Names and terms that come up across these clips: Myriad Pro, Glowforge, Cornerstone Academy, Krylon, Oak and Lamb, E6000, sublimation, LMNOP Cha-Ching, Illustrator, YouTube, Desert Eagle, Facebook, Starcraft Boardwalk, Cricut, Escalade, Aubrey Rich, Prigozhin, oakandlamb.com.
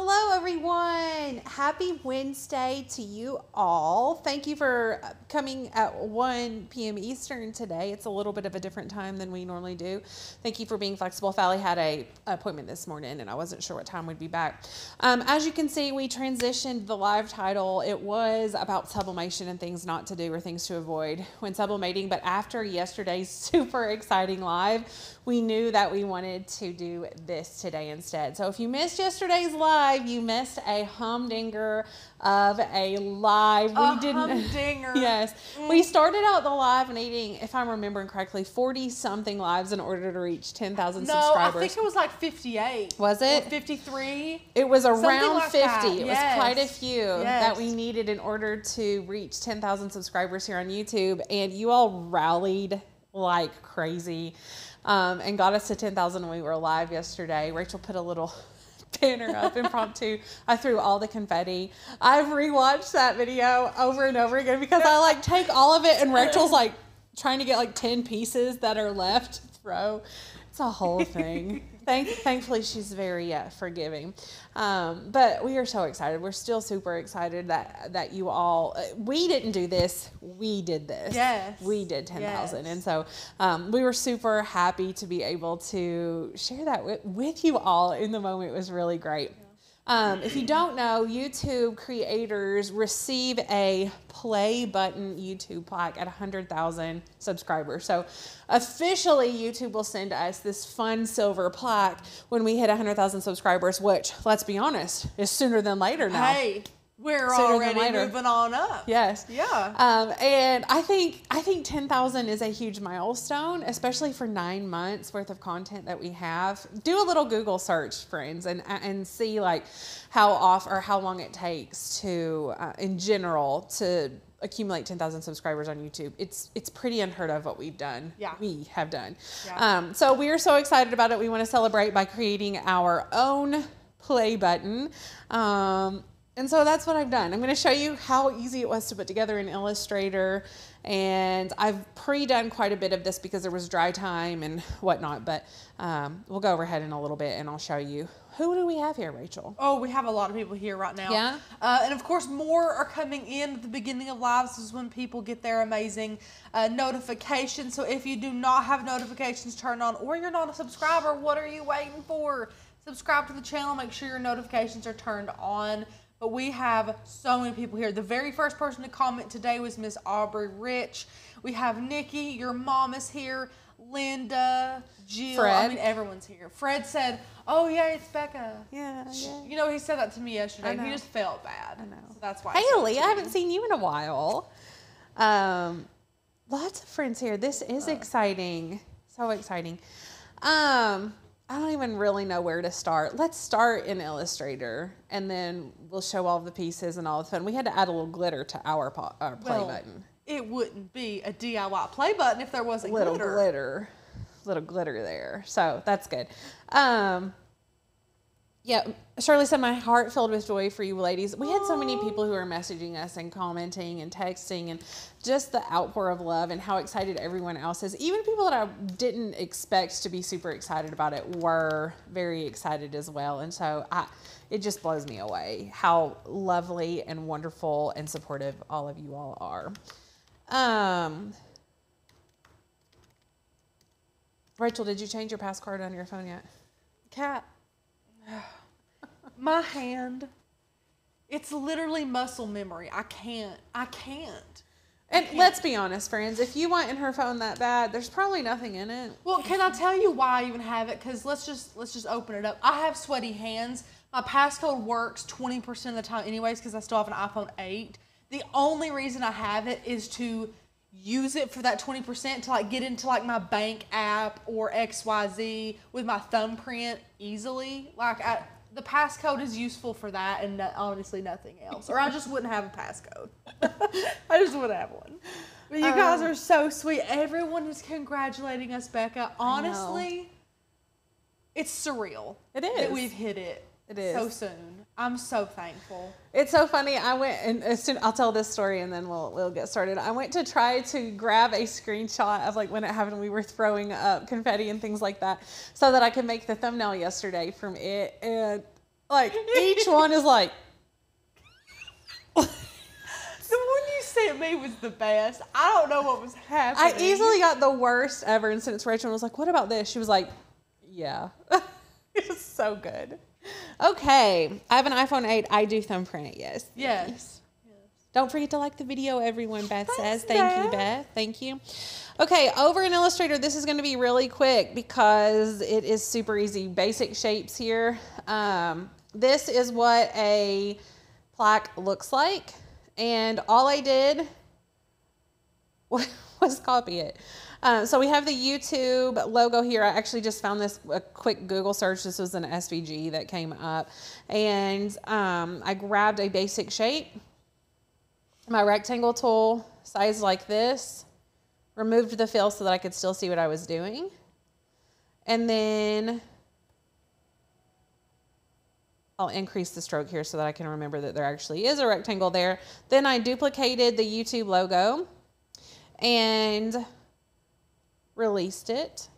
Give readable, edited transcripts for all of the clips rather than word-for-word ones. Hello everyone, happy Wednesday to you all. Thank you for coming at 1 p.m. Eastern today. It's a little bit of a different time than we normally do. Thank you for being flexible. Fally had an appointment this morning and I wasn't sure what time we'd be back. As you can see, we transitioned the live title. It was about sublimation and things not to do or things to avoid when sublimating, but after yesterday's super exciting live, we knew that we wanted to do this today instead. So if you missed yesterday's live, you missed a humdinger of a live. We didn't. Yes. We started out the live needing, if I'm remembering correctly, 40 something lives in order to reach 10,000 subscribers. No, I think it was like 58. Was it? Or 53. It was around like 50. That. It was quite a few that we needed in order to reach 10,000 subscribers here on YouTube. And you all rallied like crazy and got us to 10,000 when we were live yesterday. Rachel put a little banner up impromptu. I threw all the confetti. I've rewatched that video over and over again because I like take all of it and Rachel's like trying to get like 10 pieces that are left to throw. It's a whole thing. Thankfully, she's very forgiving. But we are so excited. We're still super excited that you all, we didn't do this. We did this. Yes. We did 10,000. Yes. And so we were super happy to be able to share that with you all in the moment. It was really great. If you don't know, YouTube creators receive a play button YouTube plaque at 100,000 subscribers. So officially, YouTube will send us this fun silver plaque when we hit 100,000 subscribers, which, let's be honest, is sooner than later now. Hey. We're already moving on up. Yes. Yeah. And I think 10,000 is a huge milestone, especially for 9 months worth of content that we have. Do a little Google search, friends, and see like how long it takes to in general to accumulate 10,000 subscribers on YouTube. It's pretty unheard of what we've done. Yeah. We have done. Yeah. So we are so excited about it. We want to celebrate by creating our own play button. And so that's what I've done. I'm going to show you how easy it was to put together in Illustrator. And I've pre-done quite a bit of this because there was dry time and whatnot. But we'll go overhead in a little bit and I'll show you. Who do we have here, Rachel? Oh, we have a lot of people here right now. Yeah. And of course, more are coming in at the beginning of lives. This is when people get their amazing notifications. So if you do not have notifications turned on or you're not a subscriber, what are you waiting for? Subscribe to the channel. Make sure your notifications are turned on. But we have so many people here. The very first person to comment today was Miss Aubrey Rich. We have Nikki, your mom is here. Linda, Jill, Fred. I mean, everyone's here. Fred said, oh yeah, it's Becca. Yeah. You know, he said that to me yesterday and he just felt bad. I know. So that's why. Haley, I haven't seen you in a while. Lots of friends here. This is exciting. So exciting. I don't even really know where to start. Let's start in Illustrator, and then we'll show all the pieces and all the fun. We had to add a little glitter to our play button. It wouldn't be a DIY play button if there wasn't little glitter there. So that's good. Yeah, Shirley said, my heart filled with joy for you ladies. We had so many people who were messaging us and commenting and texting and just the outpour of love and how excited everyone else is. Even people that I didn't expect to be super excited about it were very excited as well. And so it just blows me away how lovely and wonderful and supportive all of you all are. Rachel, did you change your passcard on your phone yet? Cat. My hand, it's literally muscle memory. I can't. And let's be honest, friends, if you want in her phone that bad, there's probably nothing in it. Well, can I tell you why I even have it? Because let's just open it up. I have sweaty hands. My passcode works 20% of the time anyways because I still have an iPhone 8. The only reason I have it is to use it for that 20% to like get into like my bank app or XYZ with my thumbprint easily. Like the passcode is useful for that and honestly nothing else. Or I just wouldn't have a passcode. I just wouldn't have one. But you guys are so sweet. Everyone is congratulating us, Becca. Honestly, it's surreal. It is. That we've hit it. It is. So soon. I'm so thankful. It's so funny. I went, and soon I'll tell this story and then we'll get started. I went to try to grab a screenshot of like when it happened, we were throwing up confetti and things like that so that I could make the thumbnail yesterday from it. And Like, each one is like... The one you sent me was the best. I don't know what was happening. I easily got the worst ever and sent it to Rachel and was like, what about this? She was like, yeah. It was so good. Okay. I have an iPhone 8. I do thumbprint it, yes. Yes. Don't forget to like the video, everyone, Beth says. Thank you, Beth. Thank you. Okay, over in Illustrator, this is going to be really quick because it is super easy. Basic shapes here. This is what a plaque looks like. And all I did was copy it. So we have the YouTube logo here. I actually just found this a quick Google search. This was an SVG that came up. And I grabbed a basic shape. My rectangle tool, size like this. Removed the fill so that I could still see what I was doing. And then I'll increase the stroke here so that I can remember that there actually is a rectangle there. Then I duplicated the YouTube logo and released it.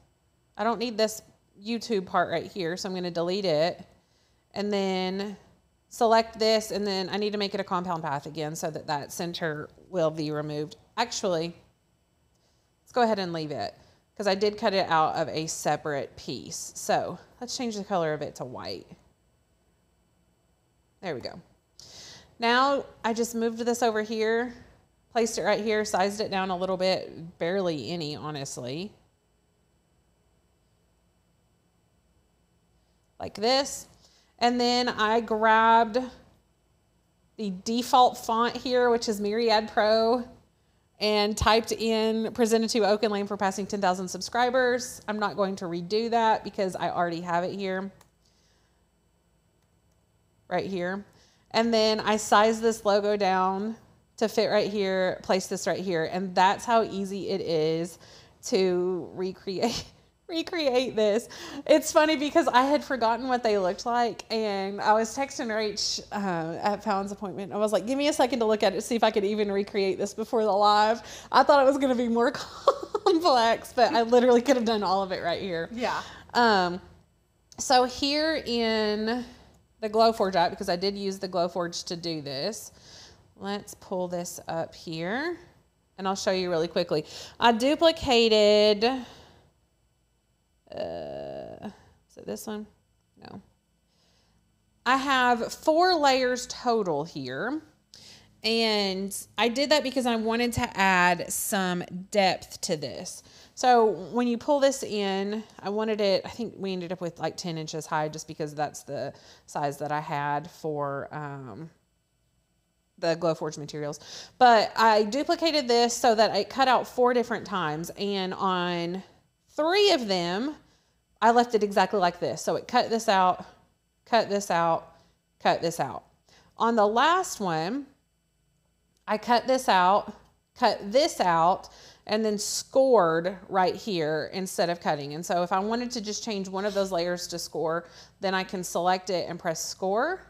I don't need this YouTube part right here, so I'm going to delete it. And then select this, and then I need to make it a compound path again so that that center will be removed. Actually, let's go ahead and leave it because I did cut it out of a separate piece. So let's change the color of it to white. There we go. Now I just moved this over here, placed it right here, sized it down a little bit, barely any, honestly. Like this. And then I grabbed the default font here, which is Myriad Pro, and typed in presented to Oak and Lamb for passing 10,000 subscribers. I'm not going to redo that because I already have it here. Right here. And then I size this logo down to fit right here, place this right here, and that's how easy it is to recreate this. It's funny because I had forgotten what they looked like, and I was texting Rach at Fallon's appointment. I was like, give me a second to look at it, see if I could even recreate this before the live. I thought it was going to be more complex, but I literally could have done all of it right here. Yeah. So here in the Glowforge app, because I did use the Glowforge to do this. Let's pull this up here, and I'll show you really quickly. I duplicated, is it this one? No. I have 4 layers total here, and I did that because I wanted to add some depth to this. So when you pull this in, I wanted it, I think we ended up with like 10 inches high just because that's the size that I had for the Glowforge materials. But I duplicated this so that I cut out 4 different times, and on 3 of them, I left it exactly like this. So it cut this out, cut this out, cut this out. On the last one, I cut this out, cut this out, and then scored right here instead of cutting. And so if I wanted to just change one of those layers to score, then I can select it and press score,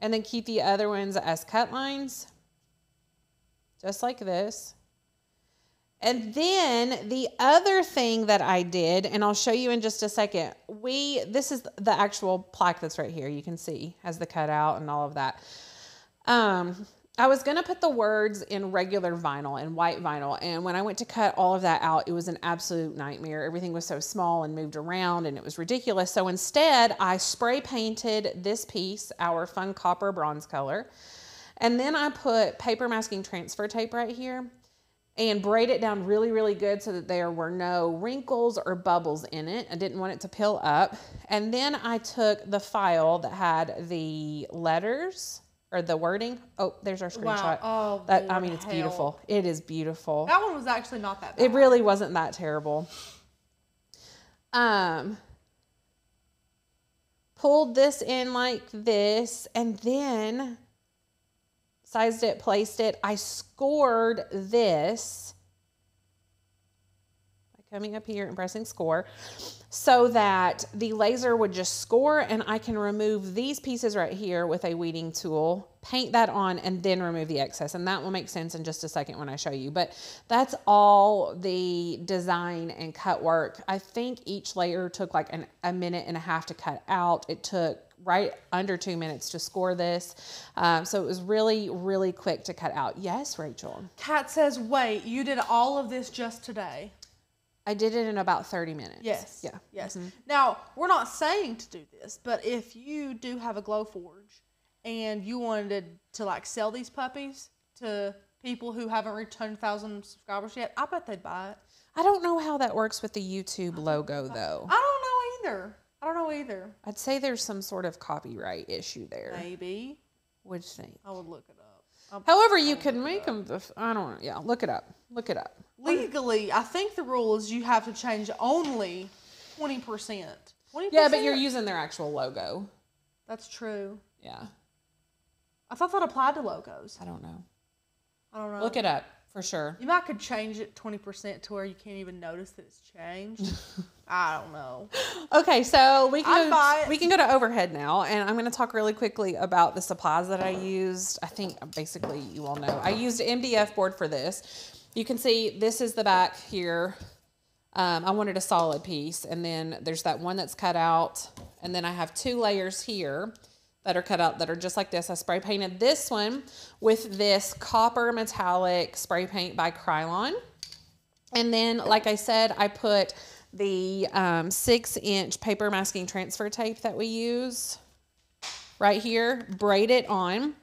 and then keep the other ones as cut lines, just like this. And then the other thing that I did, and I'll show you in just a second, this is the actual plaque that's right here. You can see has the cutout and all of that. I was going to put the words in regular vinyl and white vinyl, and when I went to cut all of that out, it was an absolute nightmare. Everything was so small and moved around, and it was ridiculous. So instead, I spray painted this piece, our fun copper bronze color, and then I put paper masking transfer tape right here and braid it down really, really good so that there were no wrinkles or bubbles in it. I didn't want it to peel up. And then I took the file that had the letters, or the wording. Oh, there's our screenshot. Wow. Oh, that, I mean, it's beautiful. It is beautiful. That one was actually not that bad. It really wasn't that terrible. Pulled this in like this, and then sized it, placed it. I scored this by coming up here and pressing score, so that the laser would just score, and I can remove these pieces right here with a weeding tool, paint that on, and then remove the excess. And that will make sense in just a second when I show you. But that's all the design and cut work. I think each layer took like a minute and a half to cut out. It took right under 2 minutes to score this. So it was really, really quick to cut out. Yes, Rachel. Kat says, wait, you did all of this just today? I did it in about 30 minutes. Yes. Yeah. Yes. Mm-hmm. Now, we're not saying to do this, but if you do have a Glowforge and you wanted to like sell these puppies to people who haven't reached 100,000 subscribers yet, I bet they'd buy it. I don't know how that works with the YouTube logo though. I don't know either. I don't know either. I'd say there's some sort of copyright issue there. Maybe. What'd you think? I would look it up. However, you can make them, I don't know. Yeah, look it up. Look it up. Legally, I think the rule is you have to change only 20%. 20%? Yeah, but you're using their actual logo. That's true. Yeah. I thought that applied to logos. I don't know. I don't know. Look it up for sure. You might could change it 20% to where you can't even notice that it's changed. I don't know. Okay, so we can go to overhead now, and I'm going to talk really quickly about the supplies that I used. I think basically you all know. I used MDF board for this. You can see this is the back here. I wanted a solid piece, and then there's that one that's cut out, and then I have two layers here that are cut out that are just like this. I spray painted this one with this copper metallic spray paint by Krylon, and then like I said, I put the 6-inch paper masking transfer tape that we use right here, braid it on,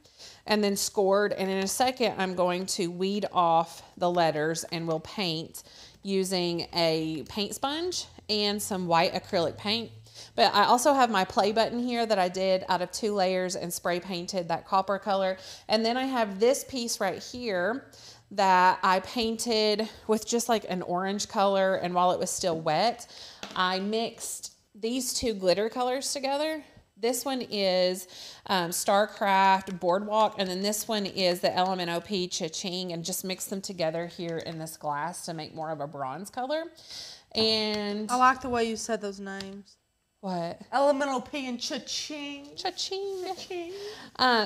and then scored. And in a second, I'm going to weed off the letters, and we'll paint using a paint sponge and some white acrylic paint. But I also have my play button here that I did out of two layers and spray painted that copper color. And then I have this piece right here that I painted with just like an orange color, and while it was still wet, I mixed these two glitter colors together. This one is Starcraft Boardwalk, and then this one is the LMNOP Cha-Ching, and just mixed them together here in this glass to make more of a bronze color. And I like the way you said those names. What? LMNOP and Cha-Ching. Cha-Ching. Cha-Ching.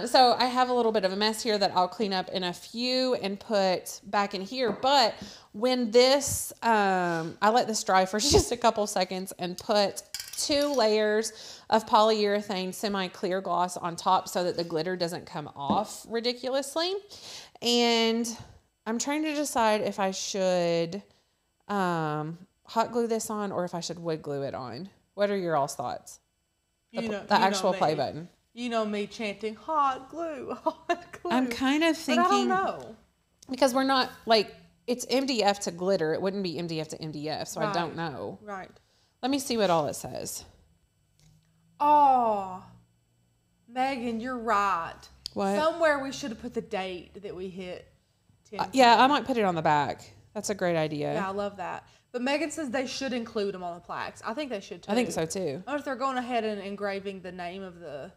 So I have a little bit of a mess here that I'll clean up in a few and put back in here. But when this, I let this dry for just a couple seconds and put two layers of polyurethane semi-clear gloss on top so that the glitter doesn't come off ridiculously. And I'm trying to decide if I should hot glue this on or if I should wood glue it on. What are your all's thoughts? The actual play button. You know me chanting hot glue, hot glue. I'm kind of thinking. But I don't know. Because we're not, like, it's MDF to glitter. It wouldn't be MDF to MDF, so right. I don't know. Right. Let me see what all it says. Oh, Megan, you're right. What? Somewhere we should have put the date that we hit. 10 yeah, I might put it on the back. That's a great idea. Yeah, I love that. But Megan says they should include them on the plaques. I think they should too. I think so too. I wonder if they're going ahead and engraving the name of the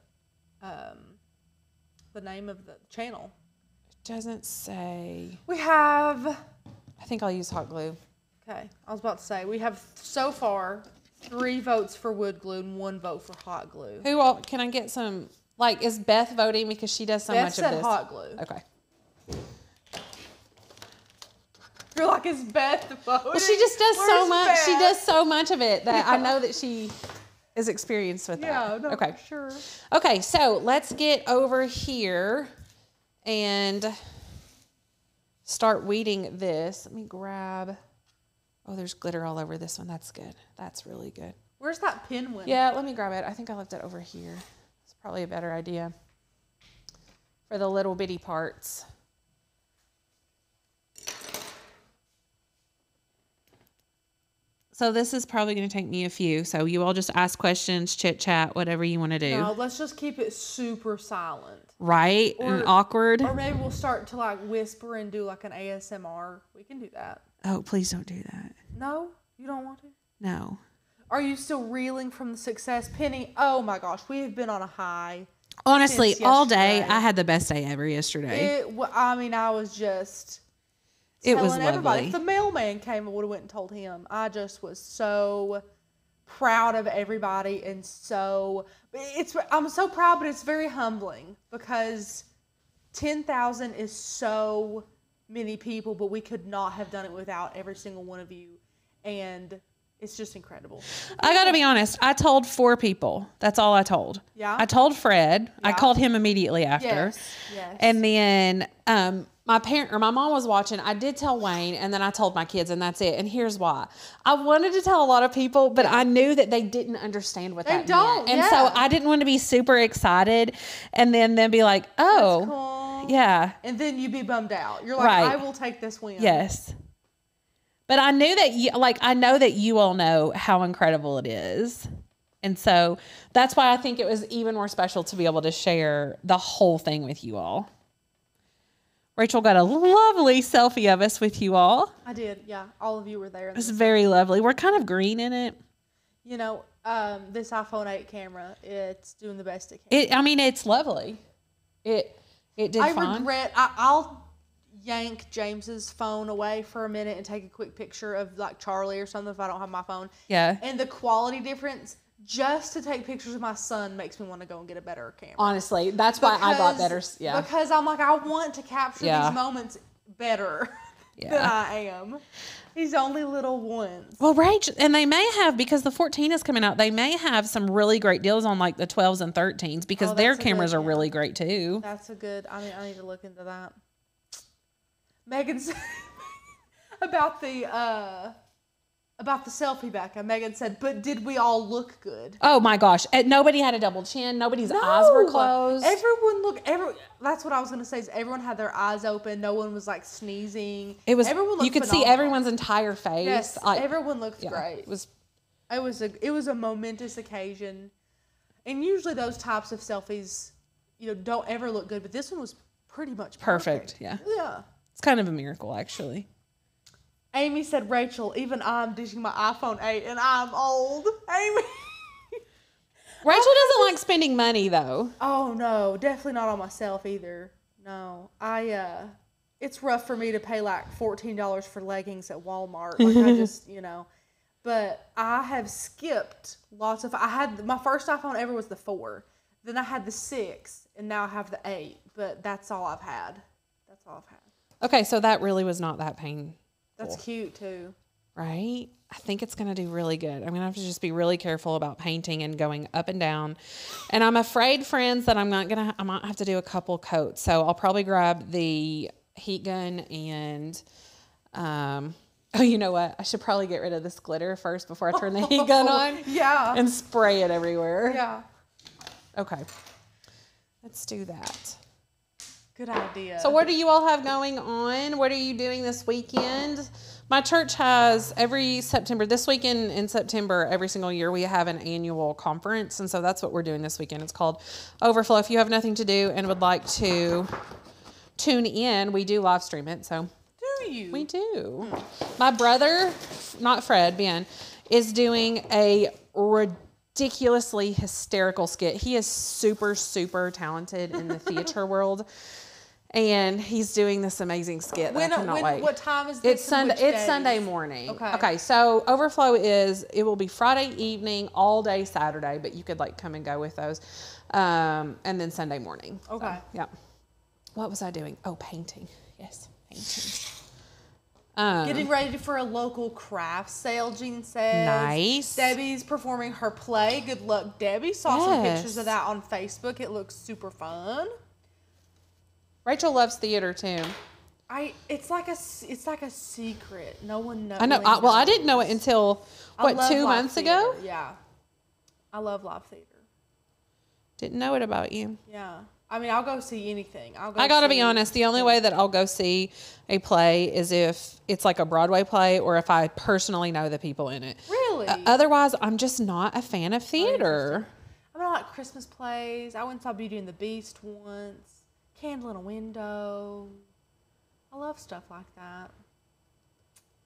channel. It doesn't say. We have. I think I'll use hot glue. Okay, I was about to say we have so far 3 votes for wood glue and 1 vote for hot glue. Who all can I get some? Like, is Beth voting because she does so much of this? Beth said hot glue. Okay. You're like, is Beth the voting? Well, she just does so much. Beth? She does so much of it that yeah. I know that she is experienced with that. Yeah, no, okay. Sure. Okay, so let's get over here and start weeding this. Let me grab. Oh, there's glitter all over this one. That's good. That's really good. Where's that pinwheel? Yeah, let me grab it. I think I left it over here. It's probably a better idea for the little bitty parts. So this is probably going to take me a few. So you all just ask questions, chit chat, whatever you want to do. No, let's just keep it super silent. Right? Or, and awkward. Or maybe we'll start to like whisper and do like an ASMR. We can do that. Oh, please don't do that. No? You don't want to? No. Are you still reeling from the success? Penny, oh my gosh, we have been on a high. Honestly, all day. I had the best day ever yesterday. I mean, I was just... It was lovely. Everybody. If the mailman came, I would have went and told him. I just was so proud of everybody, and so I'm so proud, but it's very humbling because 10,000 is so many people, but we could not have done it without every single one of you. And It's just incredible. I got to be honest. I told 4 people. That's all I told. Yeah. I told Fred. Yeah. I called him immediately after. Yes. Yes. And then my mom was watching. I did tell Wayne, and then I told my kids, and that's it. And here's why. I wanted to tell a lot of people, but I knew that they didn't understand what that meant. And so I didn't want to be super excited and then be like, oh, that's cool. Yeah. And then you'd be bummed out. You're like, right. I will take this win. Yes. But I knew that you, like, I know that you all know how incredible it is. And so that's why I think it was even more special to be able to share the whole thing with you all. Rachel got a lovely selfie of us with you all. I did. Yeah. All of you were there. It was very lovely. We're kind of green in it. You know, this iPhone 8 camera, it's doing the best it can. I mean, it's lovely. It did fine. I regret, I'll yank James's phone away for a minute and take a quick picture of like Charlie or something if I don't have my phone. Yeah. And the quality difference just to take pictures of my son makes me want to go and get a better camera. Honestly, that's why I bought better. Yeah. Because I'm like, I want to capture these moments better than I am. He's only little ones. Well, Rach, and they may have, because the 14 is coming out, they may have some really great deals on like the 12s and 13s because their cameras are really great too. That's a good, I need to look into that. Megan said about the selfie back. And Megan said, but did we all look good? Oh my gosh. Nobody had a double chin. Nobody's eyes were closed. Everyone looked, that's what I was going to say, is everyone had their eyes open. No one was like sneezing. It was, you could phenomenal. See everyone's entire face. Yes, like, everyone looked great. It was a momentous occasion. And usually those types of selfies, you know, don't ever look good, but this one was pretty much perfect. Yeah. It's kind of a miracle, actually. Amy said, Rachel, even I'm dishing my iPhone 8 and I'm old. Amy. Rachel doesn't like spending money, though. Oh, no. Definitely not on myself either. No. It's rough for me to pay like $14 for leggings at Walmart. Like, I just, you know. But I have skipped lots of. I had my first iPhone ever was the 4. Then I had the 6. And now I have the 8. But that's all I've had. That's all I've had. Okay, so that really was not that painful. That's cute, too. Right? I think it's going to do really good. I'm going to have to just be really careful about painting and going up and down. And I'm afraid, friends, that I might have to do a couple coats. So I'll probably grab the heat gun and, oh, you know what? I should probably get rid of this glitter first before I turn the heat gun on. Yeah. And spray it everywhere. Yeah. Okay. Let's do that. Good idea. So what do you all have going on? What are you doing this weekend? My church has this weekend in September, every single year we have an annual conference. And so that's what we're doing this weekend. It's called Overflow. If you have nothing to do and would like to tune in, we do live stream it. So do you? We do. My brother, not Fred, Ben, is doing a ridiculously hysterical skit. He is super, super talented in the theater world. And he's doing this amazing skit. I cannot wait. What time is this? It's Sunday morning. Okay. So Overflow it will be Friday evening, all day Saturday, but you could like come and go with those. And then Sunday morning. Okay. So, yeah. What was I doing? Oh, painting. Yes, painting. Getting ready for a local craft sale, Jean says. Nice. Debbie's performing her play. Good luck, Debbie. Saw some pictures of that on Facebook. It looks super fun. Rachel loves theater too. It's like a secret. No one knows. I know. Well, I didn't know it until 2 months ago. Yeah, I love live theater. Didn't know it about you. Yeah. I mean, I'll go see anything. I got to be honest. The only way that I'll go see a play is if it's like a Broadway play or if I personally know the people in it. Really? Otherwise, I'm just not a fan of theater. I mean, I like Christmas plays. I went and saw Beauty and the Beast once. Candle in a Window. I love stuff like that.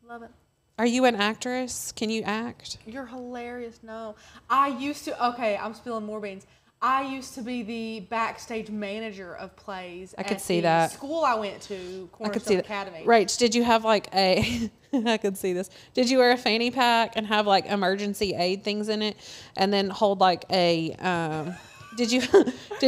Love it. Are you an actress? Can you act? You're hilarious. No. I used to. Okay, I'm spilling more beans. I used to be the backstage manager of plays at the school I went to, Cornerstone Academy. Rach, did you have like a, I could see this. Did you wear a fanny pack and have like emergency aid things in it and then hold like a, did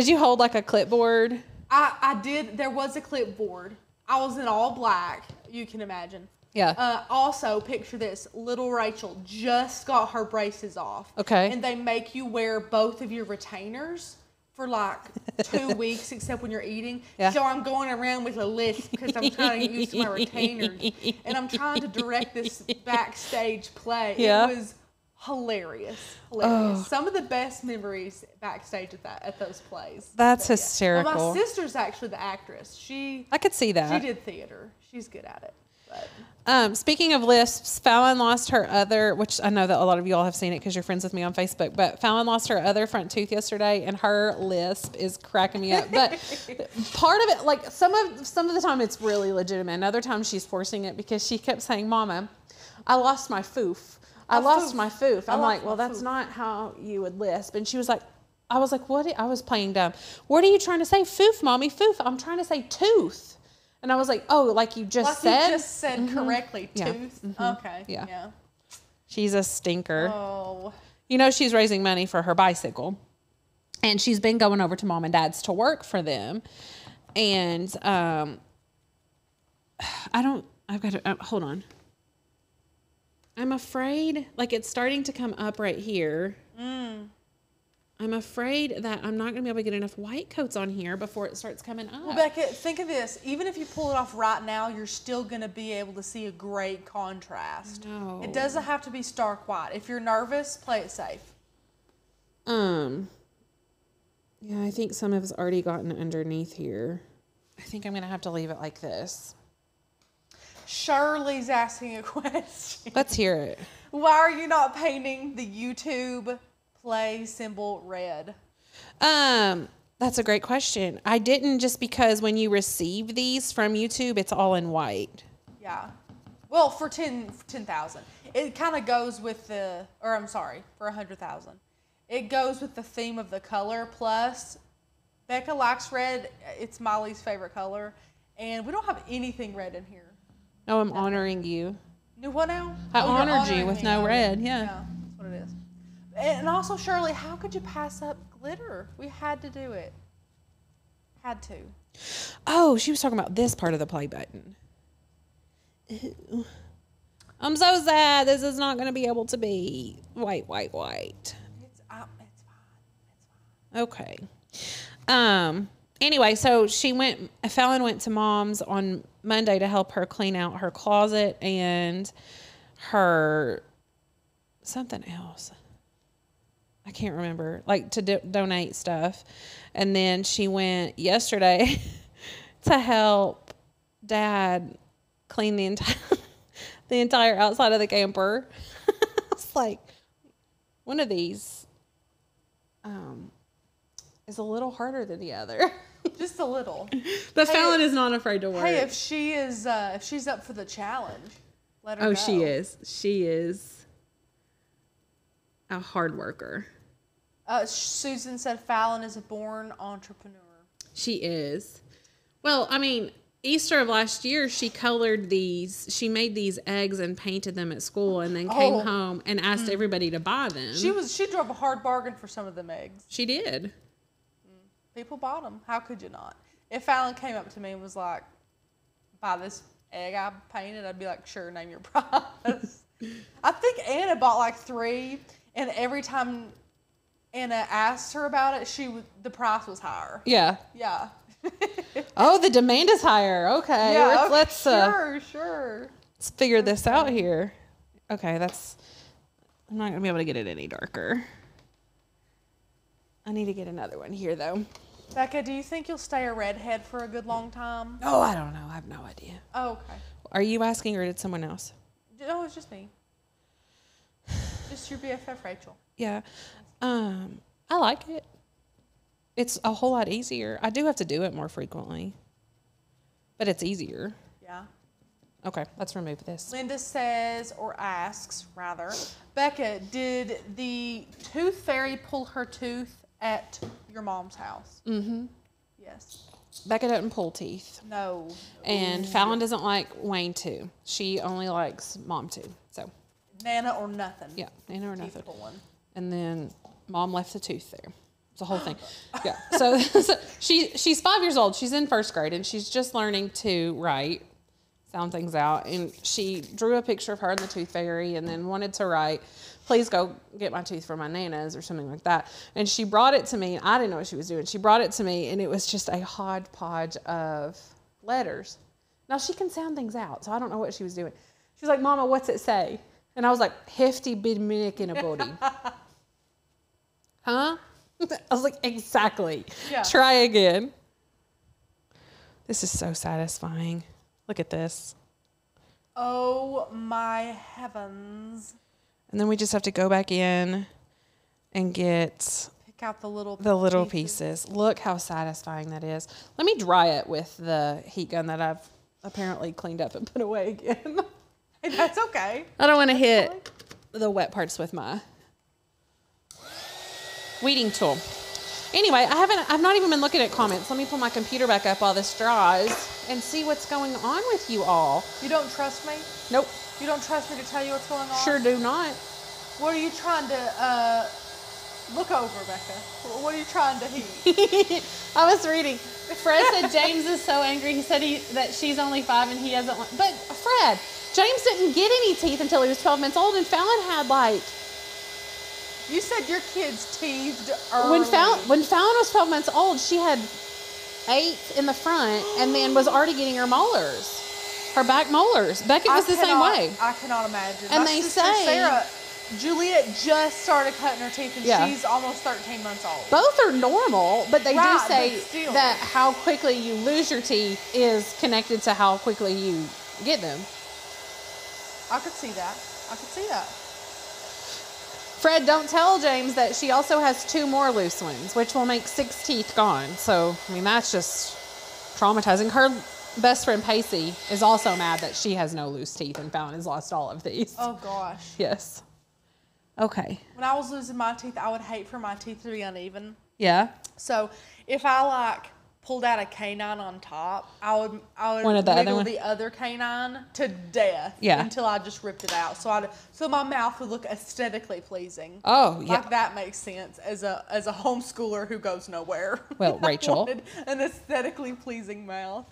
you hold like a clipboard? I did. There was a clipboard. I was in all black. You can imagine. Yeah. Also, picture this. Little Rachel just got her braces off. Okay. And they make you wear both of your retainers for like 2 weeks, except when you're eating. Yeah. So I'm going around with a list because I'm trying to use my retainers. And I'm trying to direct this backstage play. Yeah. It was hilarious. Oh. Some of the best memories backstage at those plays. That's hysterical. Yeah. Well, my sister's actually the actress. I could see that. She did theater. She's good at it. But. Speaking of lists, Fallon lost her other, which I know that a lot of you all have seen it because you're friends with me on Facebook, but Fallon lost her other front tooth yesterday and her lisp is cracking me up. But part of it, like some of the time it's really legitimate. Another time she's forcing it because she kept saying, Mama, I lost my foof. I lost my foof. I'm like, well, that's not how you would lisp. And she was like, what? I was playing dumb. What are you trying to say? Foof, Mommy, foof. I'm trying to say tooth. And I was like, oh, like you just said? Like you just said correctly, tooth. Yeah. Mm-hmm. Okay. Yeah. Yeah. She's a stinker. Oh. You know, she's raising money for her bicycle. And she's been going over to Mom and Dad's to work for them. And I've got to, hold on. I'm afraid, like it's starting to come up right here. Mm. I'm afraid that I'm not going to be able to get enough white coats on here before it starts coming up. Well, Becca, think of this. Even if you pull it off right now, you're still going to be able to see a great contrast. No. It doesn't have to be stark white. If you're nervous, play it safe. Yeah, I think some of it's already gotten underneath here. I think I'm going to have to leave it like this. Shirley's asking a question. Let's hear it. Why are you not painting the YouTube play symbol red? That's a great question. I didn't, just because when you receive these from YouTube, it's all in white. Yeah. Well, for 10,000, it kind of goes with the, or I'm sorry, for 100,000, it goes with the theme of the color. Plus, Becca likes red. It's Molly's favorite color, and we don't have anything red in here. Oh, I'm honoring you. Do what now? I honored you with no red. Yeah. Yeah, that's what it is. And also, Shirley, how could you pass up glitter? We had to do it. Had to. Oh, she was talking about this part of the play button. Ew. I'm so sad. This is not going to be able to be white. It's fine. Okay. Anyway, so Fallon went to Mom's on Monday to help her clean out her closet and her something else. I can't remember, like to donate stuff. And then she went yesterday to help Dad clean the entire outside of the camper. It's like one of these is a little harder than the other. Just a little. But hey, Fallon is not afraid to work. Hey, if she's up for the challenge, let her go. Oh, she is. She is a hard worker. Susan said Fallon is a born entrepreneur. She is. Well, I mean, Easter of last year, she colored these. She made these eggs and painted them at school and then came home and asked everybody to buy them. She drove a hard bargain for some of them eggs. She did. People bought them. How could you not? If Fallon came up to me and was like, buy this egg I painted, I'd be like, sure, name your price. I think Anna bought like 3, and every time Anna asked her about it, the price was higher. Yeah. Yeah. Oh, the demand is higher. Okay. Yeah, let's figure this out here. Okay, I'm not going to be able to get it any darker. I need to get another one here, though. Becca, do you think you'll stay a redhead for a good long time? Oh, I don't know. I have no idea. Oh, okay. Are you asking, or did someone else? No, it's just me. Just your BFF, Rachel. Yeah. I like it. It's a whole lot easier. I do have to do it more frequently, but it's easier. Yeah. Okay, let's remove this. Linda says, or asks, rather, Becca, did the tooth fairy pull her tooth at your mom's house? Mm-hmm. Yes. Becca doesn't pull teeth. No. And Fallon doesn't like Wayne too. She only likes Mom too. So. Nana or nothing. Yeah, Nana or nothing. And then Mom left the tooth there. It's the whole thing. Yeah. So she's 5 years old. She's in 1st grade, and she's just learning to write. found things out, and she drew a picture of her and the Tooth Fairy and then wanted to write, please go get my tooth for my Nana's or something like that. And she brought it to me. I didn't know what she was doing. She brought it to me, and it was just a hodgepodge of letters. Now, she can sound things out, so I don't know what she was doing. She was like, Mama, what's it say? And I was like, hefty bid minute in a body. Huh? I was like, exactly. Yeah. Try again. This is so satisfying. Look at this. Oh my heavens. And then we just have to go back in and get... Pick out the little pieces. Look how satisfying that is. Let me dry it with the heat gun that I've apparently cleaned up and put away again. That's okay. I don't want to hit the wet parts with my weeding tool. Anyway, I've not even been looking at comments. Let me pull my computer back up while this dries and see what's going on with you all. You don't trust me? Nope. You don't trust me to tell you what's going on? Sure do not. What are you trying to look over, Becca? What are you trying to heat? I was reading. Fred said James is so angry. He said that she's only 5 and he doesn't want... But Fred, James didn't get any teeth until he was 12 months old, and Fallon had like... You said your kids teethed early. When Fallon was 12 months old, she had 8 in the front and then was already getting her molars, her back molars. Beckett was the same way. I cannot imagine. And they say... Sarah, Juliet just started cutting her teeth, and she's almost 13 months old. Both are normal, but they do say that how quickly you lose your teeth is connected to how quickly you get them. I could see that. I could see that. Fred, don't tell James that she also has 2 more loose ones, which will make 6 teeth gone. So, I mean, that's just traumatizing. Her best friend, Pacey, is also mad that she has no loose teeth, and Fallon has lost all of these. Oh, gosh. Yes. Okay. When I was losing my teeth, I would hate for my teeth to be uneven. Yeah. So, if I, like, pulled out a canine on top, I would wiggle the other canine to death until I just ripped it out. So my mouth would look aesthetically pleasing. Oh, yeah. Like that makes sense as a homeschooler who goes nowhere. Well, Rachel wanted an aesthetically pleasing mouth.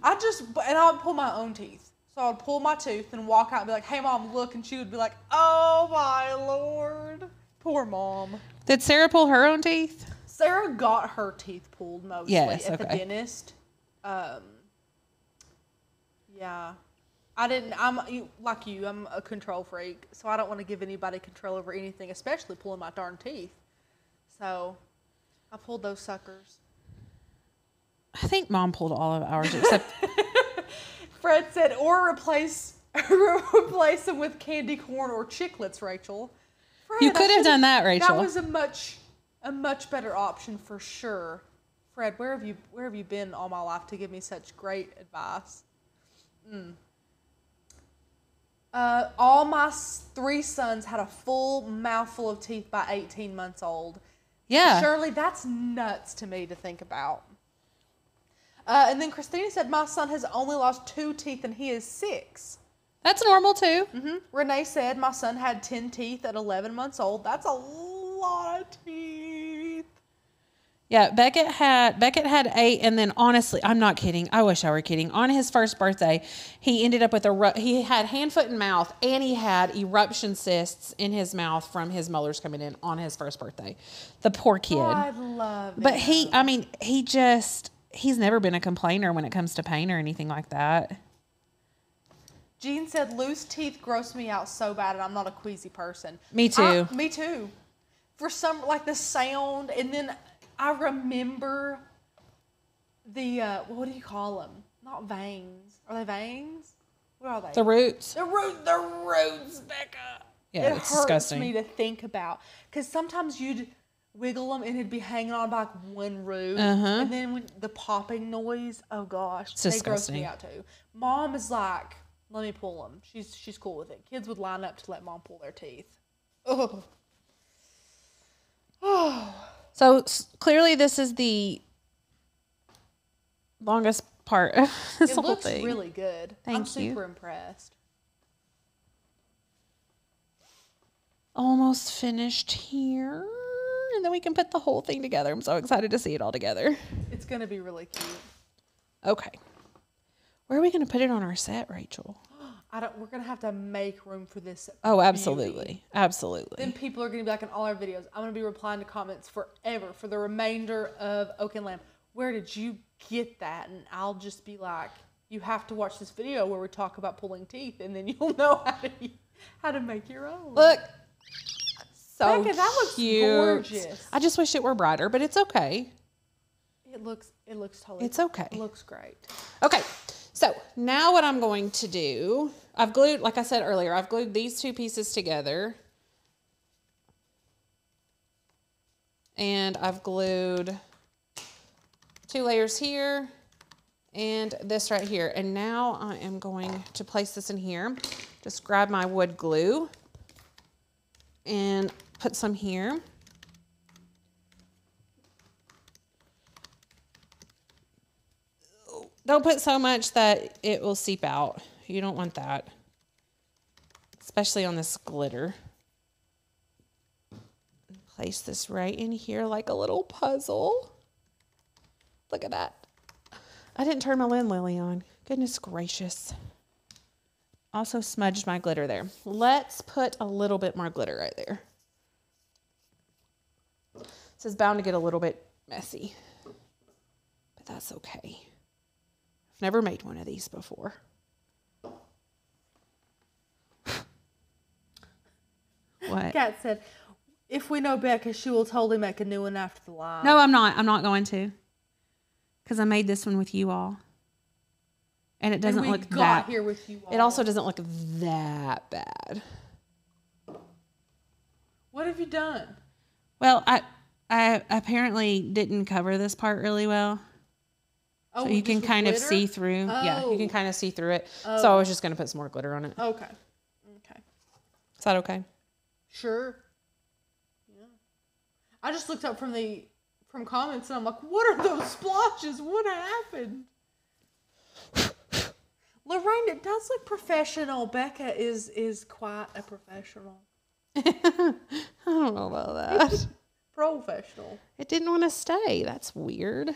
I would pull my own teeth. So I would pull my tooth and walk out and be like, "Hey, Mom, look," and she would be like, "Oh my Lord, poor Mom." Did Sarah pull her own teeth? Sarah got her teeth pulled mostly at the dentist. Yeah. I'm a control freak, so I don't want to give anybody control over anything, especially pulling my darn teeth. So I pulled those suckers. I think Mom pulled all of ours except... Fred said, or replace them with candy corn or chiclets, Rachel. Fred, you could have done that, Rachel. That was a much better option for sure. Fred, where have you been all my life to give me such great advice? All my 3 sons had a full mouthful of teeth by 18 months old. Yeah. Surely that's nuts to me to think about. And then Christina said, my son has only lost 2 teeth and he is 6. That's normal too. Mm-hmm. Renee said, my son had 10 teeth at 11 months old. That's a lot of teeth. Yeah, Beckett had 8, and then honestly, I'm not kidding. I wish I were kidding. On his first birthday, he ended up with he had hand, foot, and mouth, and he had eruption cysts in his mouth from his molars coming in on his first birthday. The poor kid. Oh, I love it. But he's never been a complainer when it comes to pain or anything like that. Jean said, loose teeth gross me out so bad, and I'm not a queasy person. Me too. Me too. For some, like the sound, and then... I remember the, what do you call them? Not veins. Are they veins? What are they? The roots. The roots, Becca. Yeah, it's disgusting. It hurts me to think about. Because sometimes you'd wiggle them and it'd be hanging on by one root. Uh-huh. And then when the popping noise, oh gosh. It's disgusting. They gross me out too. Mom is like, let me pull them. She's cool with it. Kids would line up to let Mom pull their teeth. Ugh. Oh. So clearly this is the longest part of this whole thing. It looks really good. Thank you. I'm super impressed. Almost finished here. And then we can put the whole thing together. I'm so excited to see it all together. It's going to be really cute. Okay. Where are we going to put it on our set, Rachel? We're going to have to make room for this. Oh, absolutely. Beauty. Absolutely. Then people are going to be like in all our videos. I'm going to be replying to comments forever for the remainder of Oak and Lamb. Where did you get that? And I'll just be like, you have to watch this video where we talk about pulling teeth, and then you'll know how to make your own. Look. So Becca, that looks cute. Gorgeous. I just wish it were brighter, but it's okay. It looks totally. It's okay. It looks great. Okay. So now what I'm going to do, I've glued, like I said earlier, I've glued these two pieces together. And I've glued two layers here and this right here. And now I am going to place this in here. Just grab my wood glue and put some here. Don't put so much that it will seep out. You don't want that, especially on this glitter. Place this right in here like a little puzzle. Look at that. I didn't turn my lid lily on. Goodness gracious. Also smudged my glitter there. Let's put a little bit more glitter right there. This is bound to get a little bit messy, but that's okay. I've never made one of these before. What? Kat said, if we know Becca, she will totally make a new one after the live. No, I'm not. I'm not going to. Because I made this one with you all. And it doesn't look that. Here with you all. It also doesn't look that bad. What have you done? Well, I apparently didn't cover this part really well. Oh, so you can kind of see through. Oh. Yeah, you can kind of see through it. Oh. So I was just going to put some more glitter on it. Okay. Okay. Is that okay? Sure. Yeah. I just looked up from comments and I'm like, what are those splotches? What happened? Lorraine, it does look professional. Becca is quite a professional. I don't know about that. Professional. It didn't want to stay. That's weird.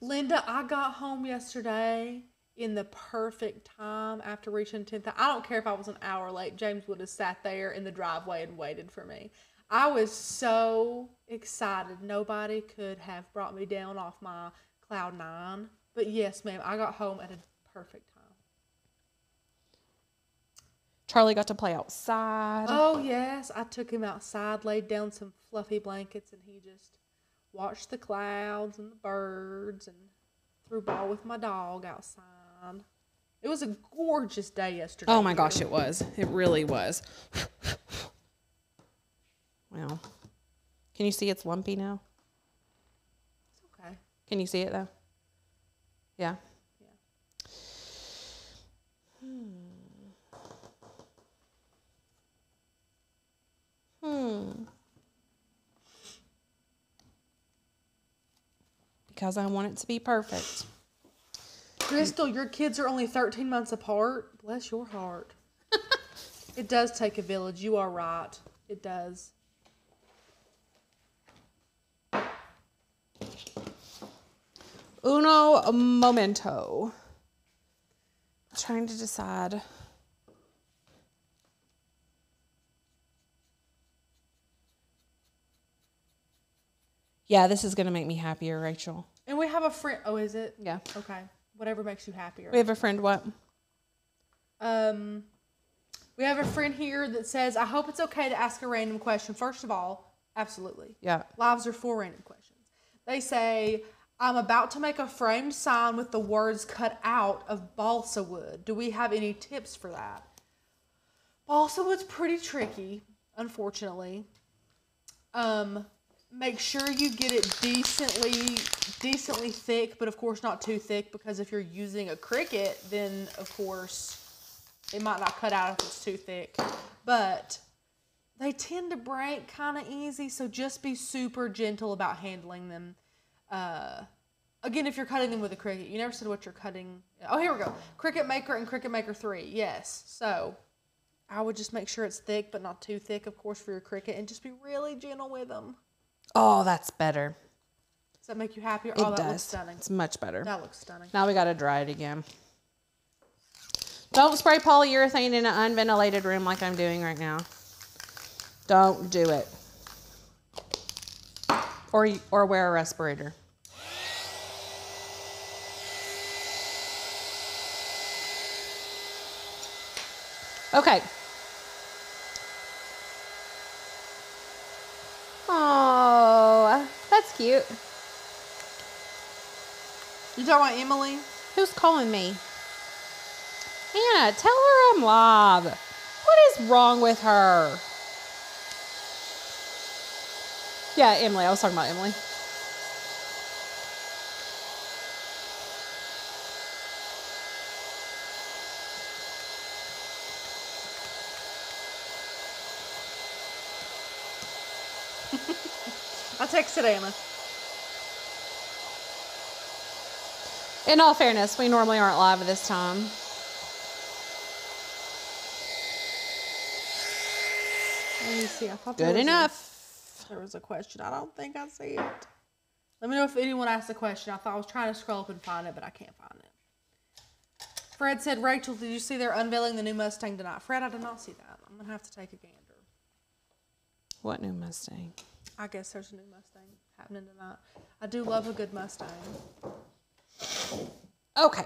Linda, I got home yesterday in the perfect time after reaching 10th. I don't care if I was an hour late. James would have sat there in the driveway and waited for me. I was so excited. Nobody could have brought me down off my cloud nine. But yes, ma'am, I got home at a perfect time. Charlie got to play outside. Oh, yes. I took him outside, laid down some fluffy blankets, and he just watched the clouds and the birds and threw ball with my dog outside. It was a gorgeous day yesterday. Oh my gosh, it was. It really was. Wow. Can you see it's lumpy now? It's okay. Can you see it though? Yeah. Yeah. Because I want it to be perfect. Crystal, your kids are only 13 months apart. Bless your heart. It does take a village. You are right. It does. Uno momento. I'm trying to decide. Yeah, this is going to make me happier, Rachel. And we have a friend. Oh, is it? Yeah. Okay. Whatever makes you happier. We have a friend what? We have a friend here that says, I hope it's okay to ask a random question. First of all, absolutely. Yeah. Lives are for random questions. They say, I'm about to make a framed sign with the words cut out of balsa wood. Do we have any tips for that? Balsa wood's pretty tricky, unfortunately. Make sure you get it decently thick, but of course not too thick, because if you're using a Cricut, then of course it might not cut out if it's too thick. But they tend to break kind of easy, so just be super gentle about handling them. Again, if you're cutting them with a Cricut, you never said what you're cutting. Oh, here we go. Cricut Maker and Cricut Maker 3. Yes. So I would just make sure it's thick, but not too thick, of course, for your Cricut, and just be really gentle with them. Oh, that's better. Does that make you happier? It does. That looks stunning. It's much better. That looks stunning. Now we got to dry it again. Don't spray polyurethane in an unventilated room like I'm doing right now. Don't do it. Or wear a respirator. Okay. Oh, that's cute. You talking about Emily? Who's calling me? Anna, tell her I'm live. What is wrong with her? Yeah, Emily. I was talking about Emily. I texted Anna. In all fairness, we normally aren't live at this time. Let me see. I thought good enough. There was a question. I don't think I see it. Let me know if anyone asked the question. I thought I was trying to scroll up and find it, but I can't find it. Fred said, Rachel, did you see they're unveiling the new Mustang tonight? Fred, I did not see that. I'm going to have to take a gander. What new Mustang? I guess there's a new Mustang happening tonight. I do love a good Mustang. Okay,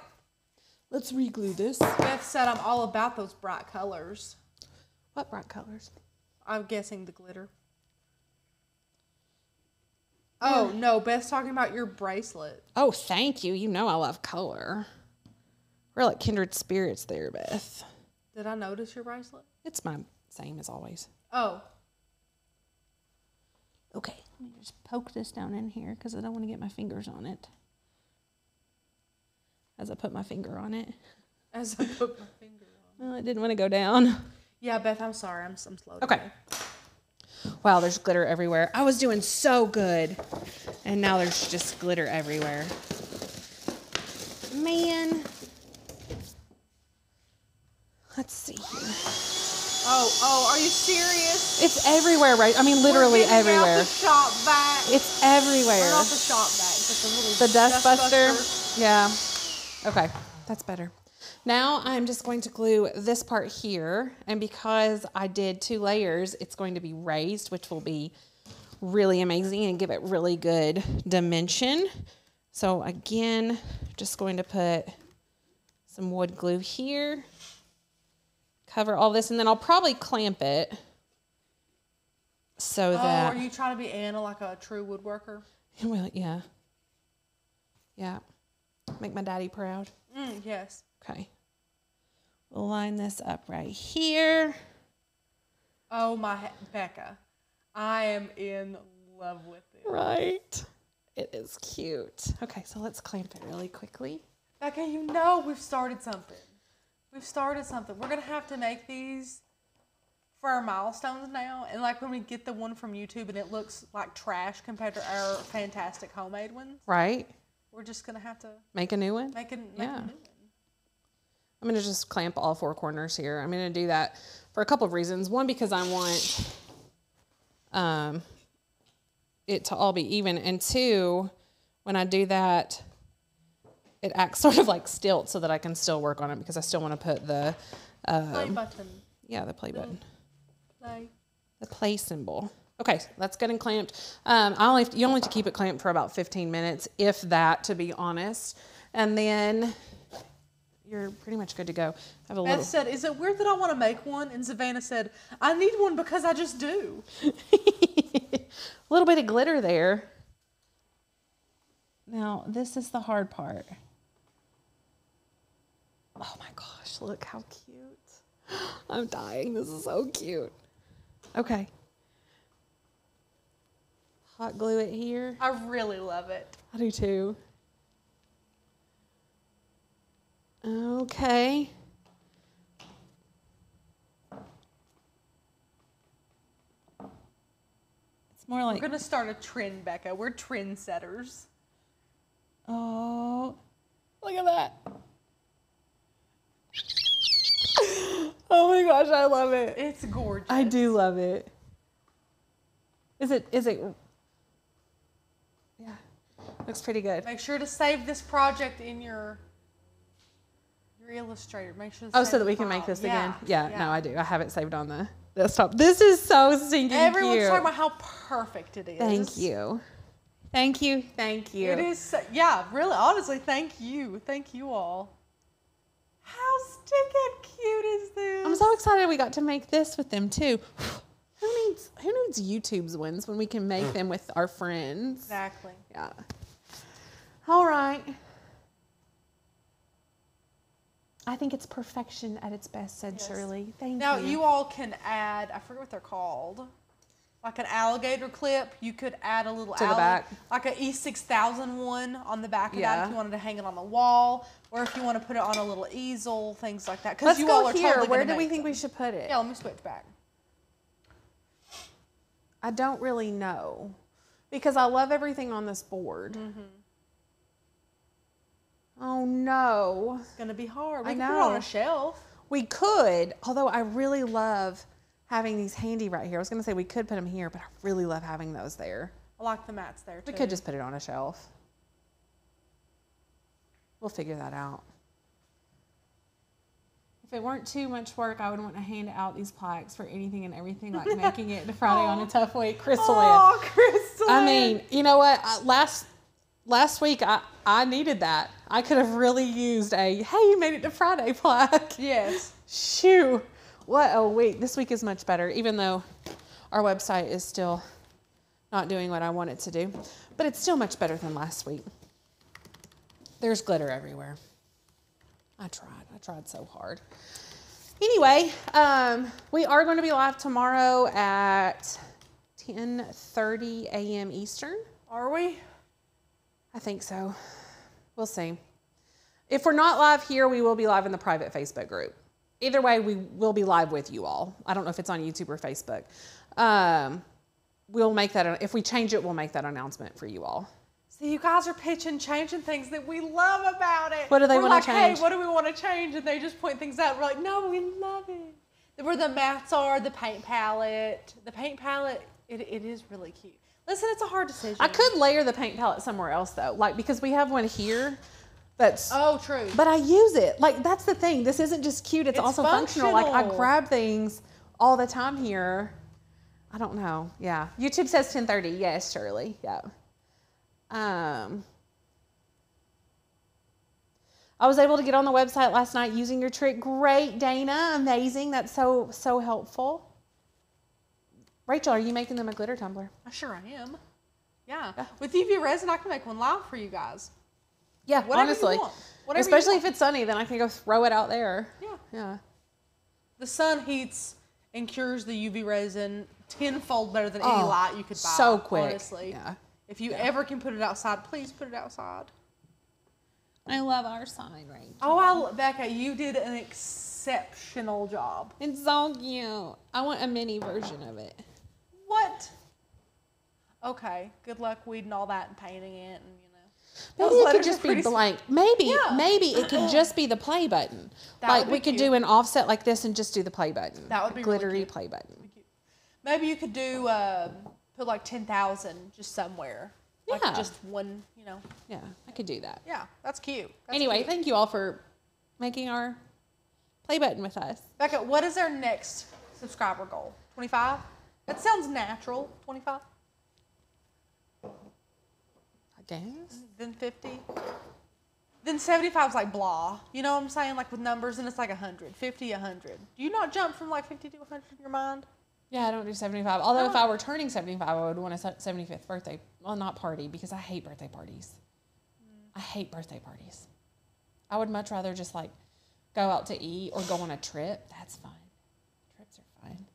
let's re-glue this. Beth said I'm all about those bright colors. What bright colors? I'm guessing the glitter. Oh, yeah. No, Beth's talking about your bracelet. Oh, thank you. You know I love color. We're like kindred spirits there, Beth. Did I notice your bracelet? It's my same as always. Oh. Okay, let me just poke this down in here because I don't want to get my fingers on it. As I put my finger on it. As I put my finger on it. Well, it didn't want to go down. Yeah, Beth, I'm sorry. I'm slow today. Okay. Wow, there's glitter everywhere. I was doing so good. And now there's just glitter everywhere. Man. Let's see here. Oh, are you serious? It's everywhere, right? I mean, literally everywhere. We're getting out the shop vac. It's everywhere. We're not the shop vac. It's the dust buster. Yeah. Okay, that's better. Now I'm just going to glue this part here, and because I did 2 layers, it's going to be raised, which will be really amazing and give it really good dimension. So again, just going to put some wood glue here, cover all this, and then I'll probably clamp it so that... Oh, are you trying to be Anna like a true woodworker? Well, yeah. Yeah. Make my daddy proud. Yes. Okay. We'll line this up right here. Oh my, Becca. I am in love with it. Right. It is cute. Okay, so let's clamp it really quickly. Becca, you know we've started something. We've started something. We're going to have to make these for our milestones now. And like when we get the one from YouTube and it looks like trash compared to our fantastic homemade ones. Right. We're just going to have to... Make a new one? Make a new one. I'm going to just clamp all 4 corners here. I'm going to do that for a couple of reasons. One, because I want it to all be even. And two, when I do that, it acts sort of like stilts so that I can still work on it because I still want to put the... play button. Yeah, the play button. Play. The play symbol. Okay, that's good and clamped. You only have to keep it clamped for about 15 minutes, if that, to be honest. And then you're pretty much good to go. Beth said, is it weird that I want to make one? And Savannah said, I need one because I just do. A little bit of glitter there. Now, this is the hard part. Oh my gosh, look how cute. I'm dying. This is so cute. Okay. Hot glue it here. I really love it. I do too. Okay. It's more like... We're going to start a trend, Becca. We're trendsetters. Oh, look at that. Oh my gosh, I love it. It's gorgeous. I do love it. Is it... Looks pretty good. Make sure to save this project in your Your Illustrator. Make sure. Oh, so that we can make this again. Yeah, yeah. No, I do. I have it saved on the desktop. This is so stinking cute. Everyone's talking about how perfect it is. Thank you. Thank you. Thank you. It is. Yeah, really. Honestly, thank you. Thank you all. How stinking cute is this? I'm so excited we got to make this with them too. Who needs YouTube's wins when we can make them with our friends? Exactly. Yeah. All right. I think it's perfection at its best, said Shirley. Thank you. Now you all can add, I forget what they're called, like an alligator clip. You could add a little to the back, like an E6000 one on the back of that if you wanted to hang it on the wall, or if you want to put it on a little easel, things like that. Because you all are totally. Where do we think we should put it? Yeah, let me switch back. I don't really know, because I love everything on this board. Mm-hmm. Oh no. It's gonna be hard. We can put it on a shelf. We could, although I really love having these handy right here. I was gonna say we could put them here, but I really love having those there. I like the mats there too. We could just put it on a shelf. We'll figure that out. If it weren't too much work, I would want to hand out these plaques for anything and everything, like making it to Friday on a tough week. Crystalline. Oh, Crystalline. I mean, you know what? Last week, I needed that. I could have really used a, hey, you made it to Friday plaque. Yes. Shoo. What a week. This week is much better, even though our website is still not doing what I want it to do. But it's still much better than last week. There's glitter everywhere. I tried so hard. Anyway, we are going to be live tomorrow at 10:30 a.m. Eastern. Are we? I think so. We'll see. If we're not live here, we will be live in the private Facebook group. Either way, we will be live with you all. I don't know if it's on YouTube or Facebook. We'll make that, if we change it, we'll make that announcement for you all. See, you guys are pitching, changing things that we love about it. What do they want to change? We're like, hey, what do we want to change? And they just point things out. We're like, no, we love it. Where the mats are, the paint palette. The paint palette, it is really cute. Listen, it's a hard decision. I could layer the paint palette somewhere else though, like because we have one here that's true. But I use it. Like that's the thing. This isn't just cute, it's also functional. Like I grab things all the time here. I don't know. Yeah. YouTube says 10:30. Yes, Shirley. Yeah. I was able to get on the website last night using your trick. Great, Dana. Amazing. That's so helpful. Rachel, are you making them a glitter tumbler? I sure am. Yeah. With UV resin, I can make one live for you guys. Yeah, whatever honestly. You want. Whatever Especially you want. If it's sunny, then I can go throw it out there. Yeah. Yeah. The sun heats and cures the UV resin tenfold better than any light you could buy. So quick. Honestly. Yeah. If you ever can put it outside, please put it outside. I love our sign, Rachel. Oh, Becca, you did an exceptional job. It's so cute. I want a mini version of it. What? Okay. Good luck weeding all that and painting it, and Maybe it could just be blank. Maybe, maybe it could just be the play button. Like we could do an offset like this and just do the play button. That would be glittery play button. Maybe you could do put like 10,000 just somewhere. Yeah. Like just one, Yeah, I could do that. Yeah, that's cute. Anyway, thank you all for making our play button with us. Becca, what is our next subscriber goal? 25? That sounds natural. 25? I guess. Then 50? Then 75 is like blah. You know what I'm saying? Like with numbers, and it's like 100. 50, 100. Do you not jump from like 50 to 100 in your mind? Yeah, I don't do 75. Although if I were turning 75, I would want a 75th birthday. Well, not party, because I hate birthday parties. I hate birthday parties. I would much rather just like go out to eat or go on a trip. That's fine. Trips are fine.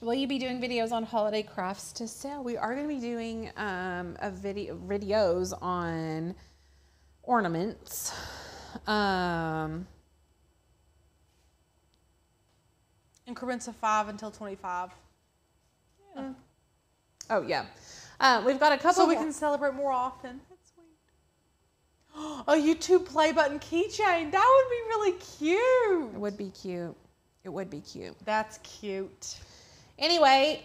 Will you be doing videos on holiday crafts to sell? We are going to be doing videos on ornaments. Increments of 5 until 25. Yeah. Mm. Oh, yeah. We've got a couple. So we can celebrate more often. That's sweet. A YouTube play button keychain. That would be really cute. It would be cute. It would be cute. That's cute. Anyway,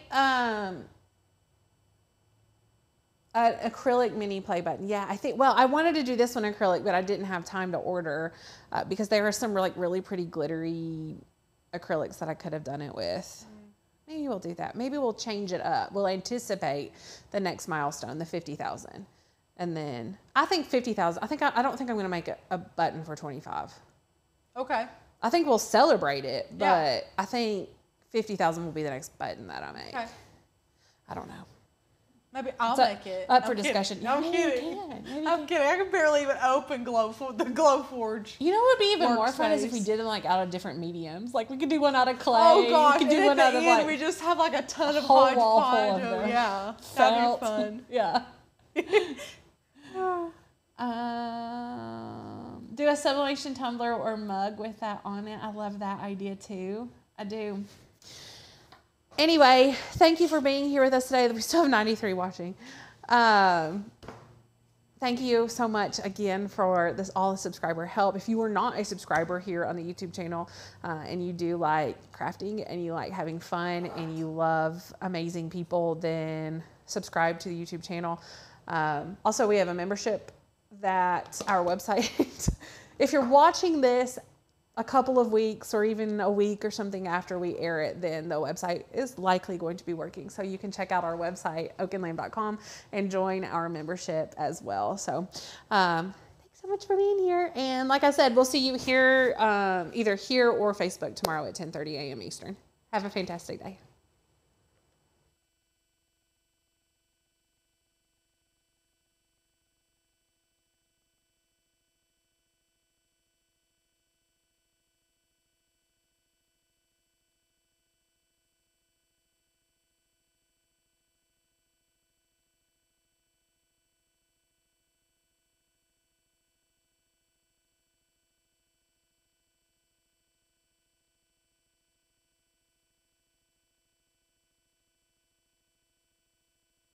An acrylic mini play button. Yeah, I think, well, I wanted to do this one acrylic, but I didn't have time to order because there are some like really pretty glittery acrylics that I could have done it with. Maybe we'll do that. Maybe we'll change it up. We'll anticipate the next milestone, the 50,000. And then I think 50,000, I don't think I'm going to make a button for 25. Okay. I think we'll celebrate it, but yeah. I think 50,000 will be the next button that I make. Okay. I don't know. Maybe I'll make it. Up for discussion. No, I'm kidding. I'm kidding. I can barely even open the Glowforge. You know what would be even more fun is if we did them like out of different mediums. Like we could do one out of clay. Oh gosh. We could do one out of like. We just have like a ton of hodgepodge. Yeah. That'd be fun. Yeah. Do a sublimation tumbler or mug with that on it. I love that idea too. I do. Anyway, thank you for being here with us today. We still have 93 watching. Thank you so much again for this, all the subscriber help. If you are not a subscriber here on the YouTube channel and you do like crafting and you like having fun and you love amazing people, then subscribe to the YouTube channel. Also, we have a membership that our website, if you're watching this a couple of weeks or even a week or something after we air it, then the website is likely going to be working. So you can check out our website, oakandlamb.com, and join our membership as well. So thanks so much for being here. And like I said, we'll see you here, either here or Facebook tomorrow at 10:30 a.m. Eastern. Have a fantastic day.